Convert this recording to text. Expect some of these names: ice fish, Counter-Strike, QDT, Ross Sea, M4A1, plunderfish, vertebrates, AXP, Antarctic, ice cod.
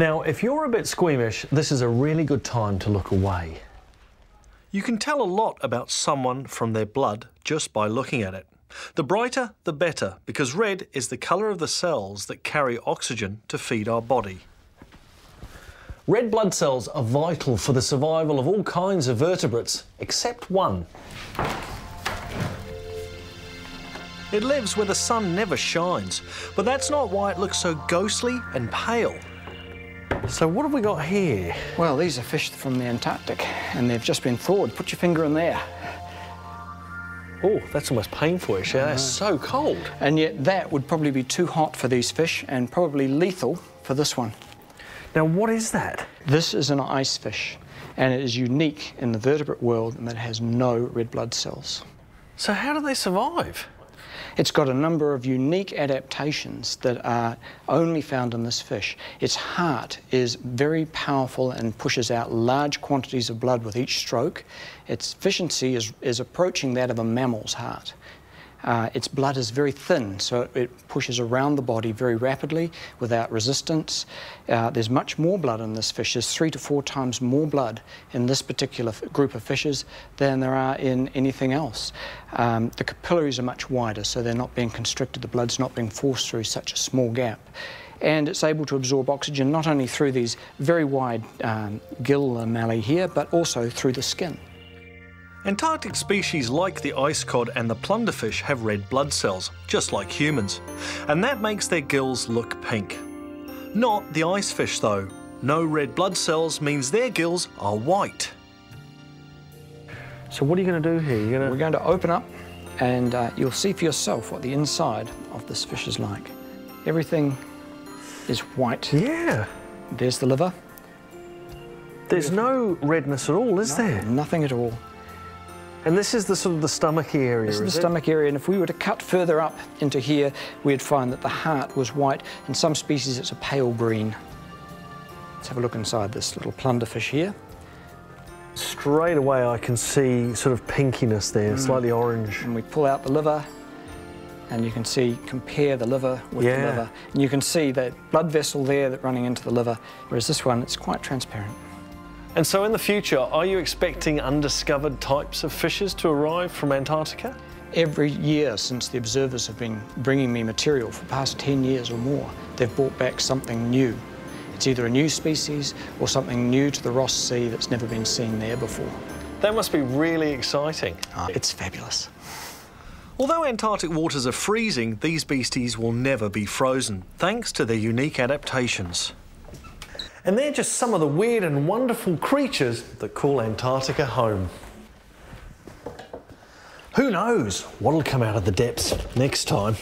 Now, if you're a bit squeamish, this is a really good time to look away. You can tell a lot about someone from their blood just by looking at it. The brighter, the better, because red is the colour of the cells that carry oxygen to feed our body. Red blood cells are vital for the survival of all kinds of vertebrates, except one. It lives where the sun never shines, but that's not why it looks so ghostly and pale. So what have we got here? Well, these are fish from the Antarctic, and they've just been thawed. Put your finger in there. Oh, that's almost painful-ish. Yeah, that's so cold. And yet that would probably be too hot for these fish and probably lethal for this one. Now, what is that? This is an ice fish, and it is unique in the vertebrate world and that it has no red blood cells. So how do they survive? It's got a number of unique adaptations that are only found in this fish. Its heart is very powerful and pushes out large quantities of blood with each stroke. Its efficiency is approaching that of a mammal's heart. Its blood is very thin, so it pushes around the body very rapidly without resistance. There's much more blood in this fish. There's 3 to 4 times more blood in this particular group of fishes than there are in anything else. The capillaries are much wider, so they're not being constricted. The blood's not being forced through such a small gap. And it's able to absorb oxygen not only through these very wide gill mallee here, but also through the skin. Antarctic species like the ice cod and the plunderfish have red blood cells, just like humans, and that makes their gills look pink. Not the ice fish, though. No red blood cells means their gills are white. So what are you going to do here? We're going to open up and you'll see for yourself what the inside of this fish is like. Everything is white. Yeah. There's the liver. There's no redness at all, is there? Nothing at all. And this is the sort of the stomach area, This is the stomach area, and if we were to cut further up into here, we'd find that the heart was white. In some species, it's a pale green. Let's have a look inside this little plunderfish here. Straight away, I can see sort of pinkiness there, slightly orange. And we pull out the liver, and you can see, compare the liver with the liver. And you can see that blood vessel there that's running into the liver, whereas this one, it's quite transparent. And so in the future, are you expecting undiscovered types of fishes to arrive from Antarctica? Every year since the observers have been bringing me material for the past 10 years or more, they've brought back something new. It's either a new species or something new to the Ross Sea that's never been seen there before. That must be really exciting. Oh, it's fabulous. Although Antarctic waters are freezing, these beasties will never be frozen, thanks to their unique adaptations. And they're just some of the weird and wonderful creatures that call Antarctica home. Who knows what'll come out of the depths next time?